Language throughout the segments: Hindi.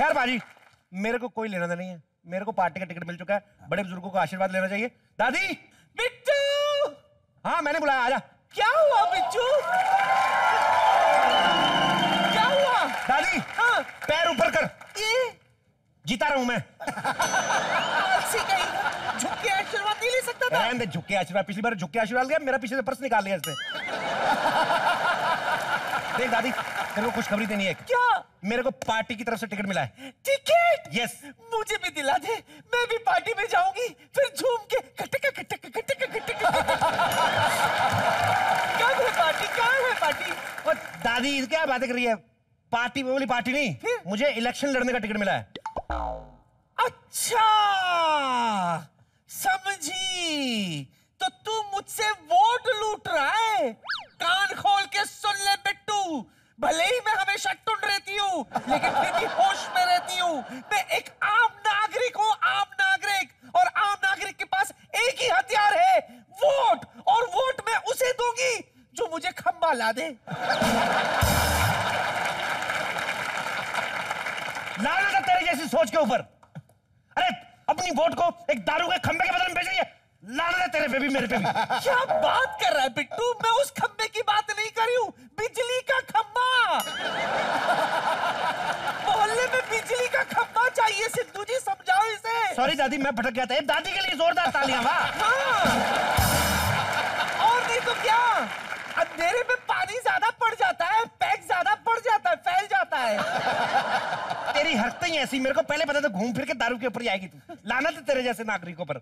खैर भाजी, मेरे को कोई लेना देना नहीं है, मेरे को पार्टी का टिकट मिल चुका है, बड़े बुजुर्गों का आशीर्वाद लेना चाहिए। दादी बिट्टू, हाँ मैंने बुलाया, आजा। क्या हुआ बिट्टू, क्या हुआ? दादी हाँ? पैर ऊपर कर, ये जीता रहा हूं मैं। झुक के आशीर्वाद नहीं ले सकता था? झुक के आशीर्वाद, पिछली बार झुक के आशीर्वाद लिया, मेरा पीछे से पर्स निकाल लिया इसने। देख दादी, तेरे को कुछ खबरी देनी है। क्या? मेरे को पार्टी की तरफ से टिकट मिला है। टिकट? यस। मुझे भी दिला दे, मैं भी पार्टी में जाऊंगी, फिर झूम के खटका खटका खटका खटका। क्या है पार्टी, क्या है पार्टी? और दादी क्या बातें कर रही है, पार्टी वाली पार्टी नहीं है? मुझे इलेक्शन लड़ने का टिकट मिला है। अच्छा समझी, तो तू मुझसे वोट लूट रहा है। कान खोल के सुन ले बिट्टू, भले ही मैं हमेशा टुन रहती हूँ, लेकिन फिर भी होश में रहती हूँ। मैं एक आम नागरिक हूँ, आम नागरिक, और आम नागरिक के पास एक ही हथियार है, वोट। और वोट मैं उसे दूंगी जो मुझे खंबा ला दे। लाना था तेरे जैसी सोच के ऊपर। अरे अपनी वोट को एक दारू के खंबे के बदले में बेच रही है, लाना था तेरे पे भी मेरे पे भी। क्या बात कर रहा है बिट्टू, मैं उस खंबे की बात नहीं कर रही हूँ, बिजली का खंबा। मोहल्ले में बिजली का खंबा चाहिए, सिद्धू जी समझाओ इसे। सॉरी दादी, मैं भटक गया था। दादी के लिए जोरदार तालियां। वाह, और नहीं तो क्या, अंधेरे में पानी ज्यादा पड़ जाता है, पैक ज्यादा पड़ जाता है, फैल जाता है। तेरी हरकतें ऐसी, मेरे को पहले पता था, घूम फिर के दारू के ऊपर जाएगी तू। लानत है तेरे जैसे नागरिकों पर,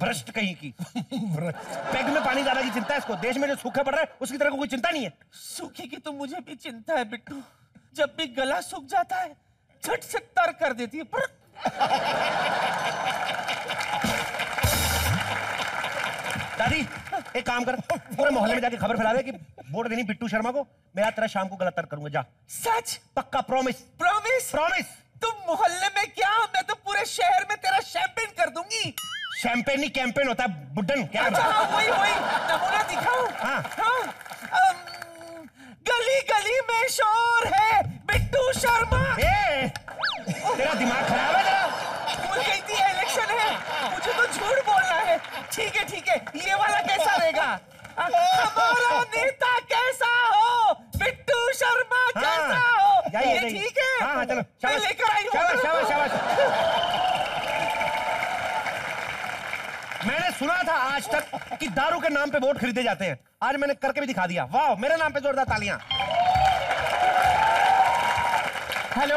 भ्रष्ट कहीं की। पैग में पानी ज्यादा की चिंता है इसको, देश में जो सूखा पड़ रहा है उसकी तरह को कोई चिंता नहीं है। सूखे की तो मुझे भी चिंता है बिट्टू, जब भी गला सूख जाता है झट से तर कर देती है। दादी एक काम कर, पूरे मोहल्ले में जाके खबर फैला दे कि वोट देनी बिट्टू शर्मा को, मैं तेरा शाम को गला तर करूंगा। जा, सच पक्का, प्रॉमिस प्रॉमिस प्रॉमिस। तुम मोहल्ले में क्या, मैं तो पूरे शहर में तेरा शैंपेन कर दूंगी। शैंपेन ही कैंपेन होता है बुड्ढन। क्या अच्छा, वही वही नमूना दिखाओ। हाँ हाँ, गली गली में शोर है बिट्टू शर्मा। तेरा दिमाग खराब है, इलेक्शन है, मुझे तो झूठ बोलना है। ठीक है ठीक है, ये वाला कैसा रहेगा? हमारा नेता कैसा हो, बिट्टू शर्मा कैसा हो, ये ठीक है? हाँ, चलो मैं लेकर आई हूँ। मैंने सुना था आज तक कि दारू के नाम पे वोट खरीदे जाते हैं, आज मैंने करके भी दिखा दिया। वाह, मेरे नाम पे जोरदार तालियां। हेलो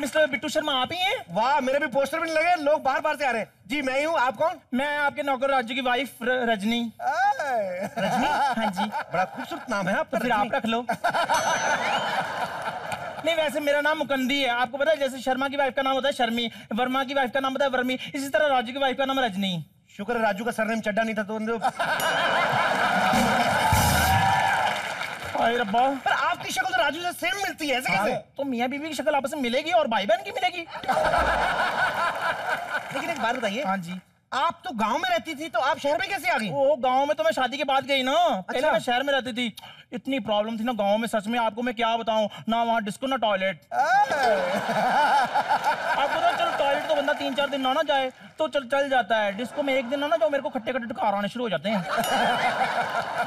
मिस्टर बिट्टू शर्मा, आप ही हैं? वाह, मेरे भी पोस्टर भी लगे, लोग बाहर बाहर से आ रहे हैं। जी मैं ही हूँ। आप कौन? मैं आपके नौकर राजू की वाइफ रजनी। रजनी? हाँ जी, बड़ा खूबसूरत नाम है आपका। तो फिर आप रख लो। नहीं वैसे मेरा नाम मुकंदी है, आपको पता है, जैसे शर्मा की वाइफ का नाम होता है शर्मी, वर्मा की वाइफ का नाम होता है वर्मी, इसी तरह राजू की वाइफ का नाम रजनी। शुक्र है राजू का सरनेम चड्डा नहीं था, तो आपकी शक्ल तो राजू से सेम मिलती है, ऐसे कैसे? तो मियां बीवी की शक्ल आपस में मिलेगी और भाई बहन की मिलेगी। लेकिन एक बात बताइए। हाँ जी। आप तो गांव में रहती थी, तो आप शहर में कैसे आ गई? वो गांव में तो मैं शादी के बाद गई ना। अच्छा। पहले मैं शहर में रहती थी, इतनी प्रॉब्लम थी ना गांव में, सच में आपको मैं क्या बताऊं ना, वहाँ डिस्को ना टॉयलेट। आपको तो चलो टॉयलेट तो बंदा 3-4 दिन ना जाए तो चल जाता है, डिस्को में एक दिन ना जाओ, मेरे को खट्टे खट्टे कार आने शुरू हो जाते हैं।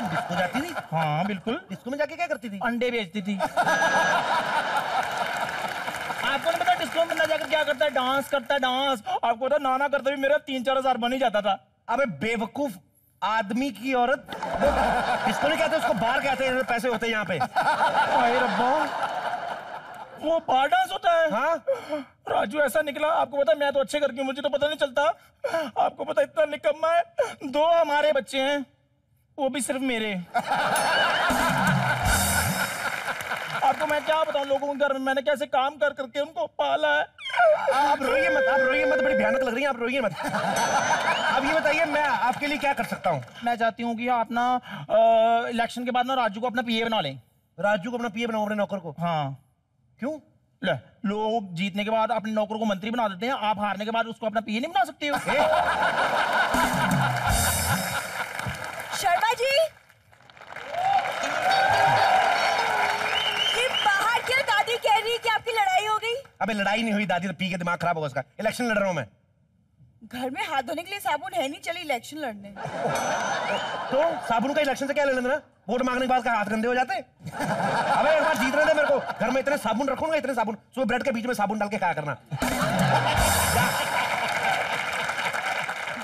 डिस्को जाती थी? हाँ बिल्कुल। डिस्को में जाके क्या करती थी? अंडे बेचती थी। आपको नहीं पता डिस्को में जाकर क्या करता है, डांस करता है, डांस। आपको पता नाना करते भी मेरा 3-4 हजार बन ही जाता था। अबे बेवकूफ आदमी की औरत, डिस्को नहीं कहते उसको, बाहर कहते हैं, पैसे होते हैं यहाँ पे। अरे रब्बा, वो बार डांस होता है। हाँ राजू ऐसा निकला, आपको पता मैं तो अच्छे करके, मुझे तो पता नहीं चलता, आपको पता इतना निकम्मा है। 2 हमारे बच्चे हैं, वो भी सिर्फ मेरे। आपको मैं क्या बताऊं, लोगों के घर में मैंने कैसे काम कर करके उनको पाला है। आप रोइए मत, आप रोइए मत, बड़ी भयानक लग रही है, आप रोइए मत। अब ये बताइए मैं आपके लिए क्या कर सकता हूँ? मैं चाहती हूँ कि आप ना इलेक्शन के बाद ना राजू को अपना पीए बना लें। राजू को अपना पीए बनाओ, अपने नौकर को? हाँ। क्यों? लोग जीतने के बाद अपने नौकर को मंत्री बना देते हैं, आप हारने के बाद उसको अपना पीए नहीं बना सकते हो? शर्मा जी कह रही है कि आपकी लड़ाई हो गई। अब पे लड़ाई नहीं हुई, दादी तो पी के दिमाग खराब होगा उसका। इलेक्शन लड़ रहा हूँ मैं, घर में हाथ धोने के लिए साबुन है नहीं, चले इलेक्शन लड़ने। तो साबुन का इलेक्शन से क्या लेना देना? वोट मांगने के बाद हाथ गंदे हो जाते। अबे एक बार जीतने दे मेरे को, घर में इतने साबुन रखूंगा, इतने साबुन, सुबह ब्रेड के बीच में साबुन डाल के खाया करना।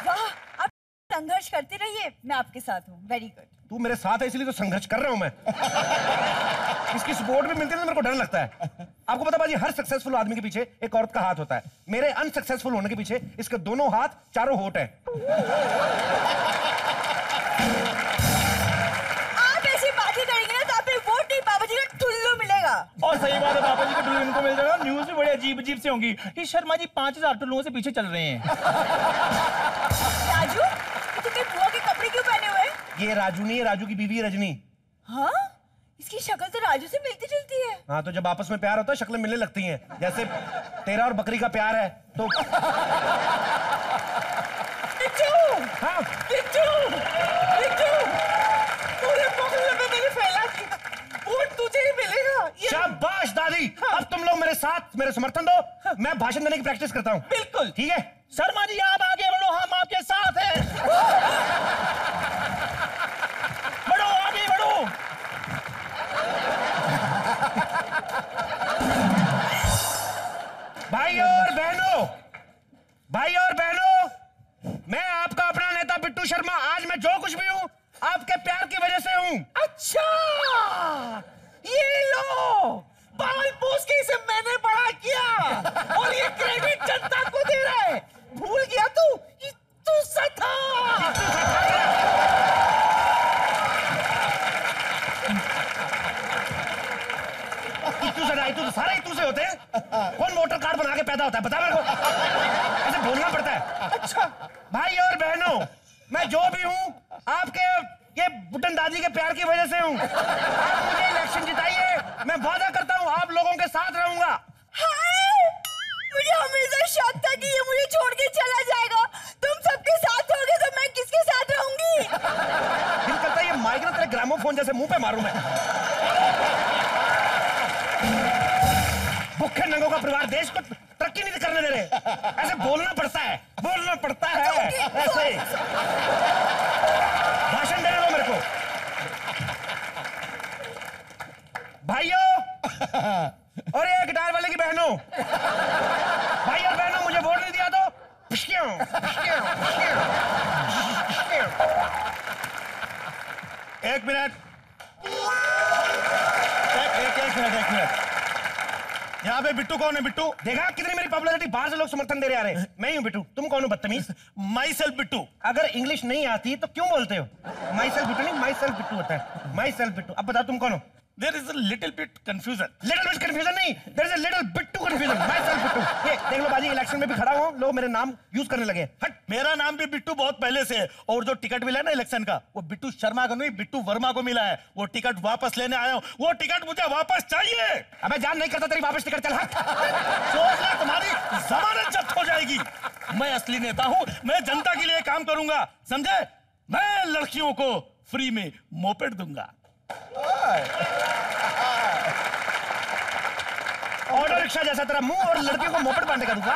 वाह, आप संघर्ष करते रहिए, मैं आपके साथ हूँ। Very good. तू मेरे साथ है इसलिए तो संघर्ष कर रहा हूँ मैं। इसकी सपोर्ट भी मिलती है तो मेरे को डर लगता है। आपको पता बाजी, हर सक्सेसफुल आदमी के पीछे एक औरत का हाथ होता है। मेरे अनसक्सेसफुल होने के पीछे इसके दोनों हाथ, चारों होट हैं। और सही बात है, पापा जी को इनको मिल जाएगा। न्यूज़ भी बड़ी अजीब अजीब से होंगी कि शर्मा जी 5000 टुल्लुओं से पीछे चल रहे हैं। राजू, तुमने बुआ के कपड़े क्यों पहने हुए हैं? ये राजू नहीं है, राजू की बीवी रजनी। हाँ, इसकी शक्ल तो राजू से मिलती जुलती है। हाँ, तो जब आपस में प्यार होता है शक्लें मिलने लगती है, जैसे तेरा और बकरी का प्यार है तो। शाबाश दादी, अब तुम लोग मेरे साथ मेरे समर्थन दो। मैं भाषण देने की प्रैक्टिस करता हूँ। बिल्कुल ठीक है शर्मा जी, आप आगे बढ़ो, हम आपके साथ हैं। बढ़ो, आगे बढ़ो। भाई और बहनों, मैं आपका अपना नेता बिट्टू शर्मा। आज मैं जो कुछ भी हूँ आपके प्यार की वजह से हूँ। अच्छा, ये लो, बाल पूछ के इसे मैंने बड़ा किया और ये क्रेडिट जनता को दे रहा है। भूल गया तू, इत्तू सा था। इत्तू तो सारे इत्तू से होते हैं। कौन वोटर कार्ड बना के पैदा होता है बता मेरे को, ऐसे बोलना पड़ता है। अच्छा भाई और बहनों, मैं जो भी हूँ आपके ये बुटन दादी के प्यार की वजह से हूँ। आप मुझे इलेक्शन जिताइए, मैं वादा करता हूँ आप लोगों के साथ रहूंगा। हाय, मुझे हमेशा शक था कि ये मुझे छोड़ के चला जाएगा। तुम सबके साथ होगे तो मैं किसके साथ रहूंगी? दिल करता है ये माइक ना तेरे ग्रामोफोन जैसे मुंह पे मारूं मैं। भूखे नंगों का परिवार देश को तरक्की नहीं करने दे रहे, ऐसे बोलना पड़ता है, ऐसे भाषण दे दो मेरे को। भाइयों और ये गिटार वाले की बहनों, भाई और बहनों, मुझे वोट नहीं दिया तो एक मिनट। यहाँ पे बिट्टू कौन है? बिट्टू देखा कितनी मेरी पॉपुलैरिटी, बाहर से लोग समर्थन दे रहे आ रहे हैं। मैं ही हूँ बिट्टू। तुम कौन हो बदतमीज? Myself Bittu. अगर इंग्लिश नहीं आती तो क्यों बोलते हो? माई सेल्फ बिट्टू नहीं, माई सेल्फ बिट्टू होता है, माई सेल्फ बिट्टू। अब बताओ तुम कौन हो? There is a little bit confusion. Little bit confusion नहीं, there is a little Bittu confusion, myself Bittu. ये देख लो बाजी, इलेक्शन में भी खड़ा हूँ, लोग मेरे नाम यूज करने लगे। हट, मेरा नाम भी बिट्टू बहुत पहले से है, और जो टिकट मिला है ना इलेक्शन का, वो बिट्टू शर्मा को नहीं, बिट्टू वर्मा को मिला है। वो टिकट वापस लेने आया हूँ, वो टिकट मुझे वापस चाहिए। अब मैं जान नहीं करता तेरी वापस टिकट, चल हट। सोच ले, तुम्हारी जमानत जब्त हो जाएगी। मैं असली नेता हूँ, मैं जनता के लिए काम करूंगा, समझे? मैं लड़कियों को फ्री में मोपेड दूंगा, ऑटो रिक्शा जैसा तेरा मुंह, और लड़कियों को मोपेड बांधने का दूंगा।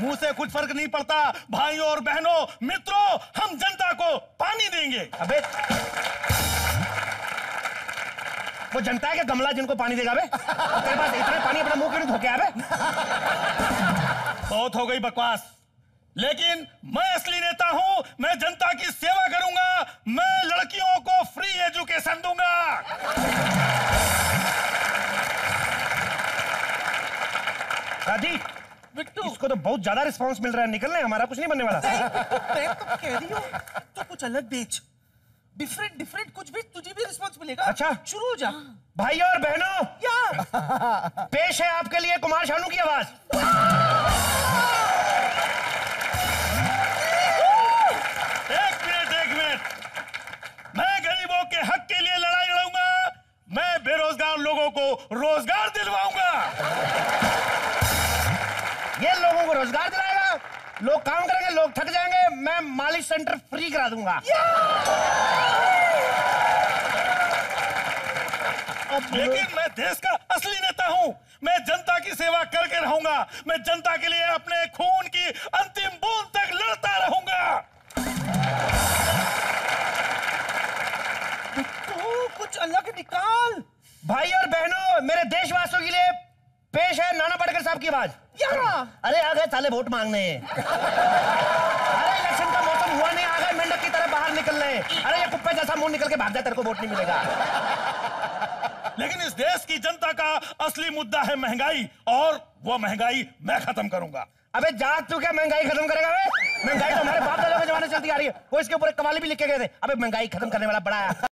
मुंह से कुछ फर्क नहीं पड़ता। भाइयों और बहनों, मित्रों, हम जनता को पानी देंगे। अबे वो जनता है क्या गमला जिनको पानी देगा? बे तेरे पास इतना पानी, अपना मुंह क्यों धोके? अबे बहुत हो गई बकवास, लेकिन मैं असली नेता हूं, मैं जनता की सेवा करूंगा, मैं लड़कियों को फ्री एजुकेशन दूंगा। दादी, बिट्टू, इसको तो बहुत ज्यादा रिस्पांस मिल रहा है, निकलने हमारा कुछ नहीं बनने वाला। मैं तो कह रही हूं, तो कुछ अलग बेच, डिफरेंट कुछ भी, तुझे भी रिस्पांस मिलेगा। अच्छा, शुरू हो जा। भाई और बहनों, या पेश है आपके लिए कुमार शानू की आवाज। के हक के लिए लड़ाई लड़ूंगा, मैं बेरोजगार लोगों को रोजगार दिलवाऊंगा। ये लोगों को रोजगार दिलाएगा, लोग काम करेंगे, लोग थक जाएंगे, मैं मालिश सेंटर फ्री करा दूंगा। लेकिन मैं देश का असली नेता हूं, मैं जनता की सेवा करके रहूंगा, मैं जनता के लिए अपने खून की अंतिम बूंद तक लड़ता रहूंगा। बिट्टू कुछ अलग निकाल। भाई और बहनों, मेरे देशवासियों के लिए पेश है नाना पाटेकर साहब की आवाज। अरे आ गए साले वोट मांगने। अरे इलेक्शन का मौसम हुआ नहीं, आ गए मेंढक की तरह बाहर निकल रहे। अरे ये कुप्पे जैसा मुंह निकल के भाग जाए, तेरे को वोट नहीं मिलेगा। लेकिन इस देश की जनता का असली मुद्दा है महंगाई, और वो महंगाई मैं खत्म करूंगा। अबे जात तू क्या महंगाई खत्म करेगा? महंगाई तो हमारे बाप दादा के जमाने से चलती आ रही है, वो इसके ऊपर कवाली भी लिखे गए थे। अबे महंगाई खत्म करने वाला बड़ा है।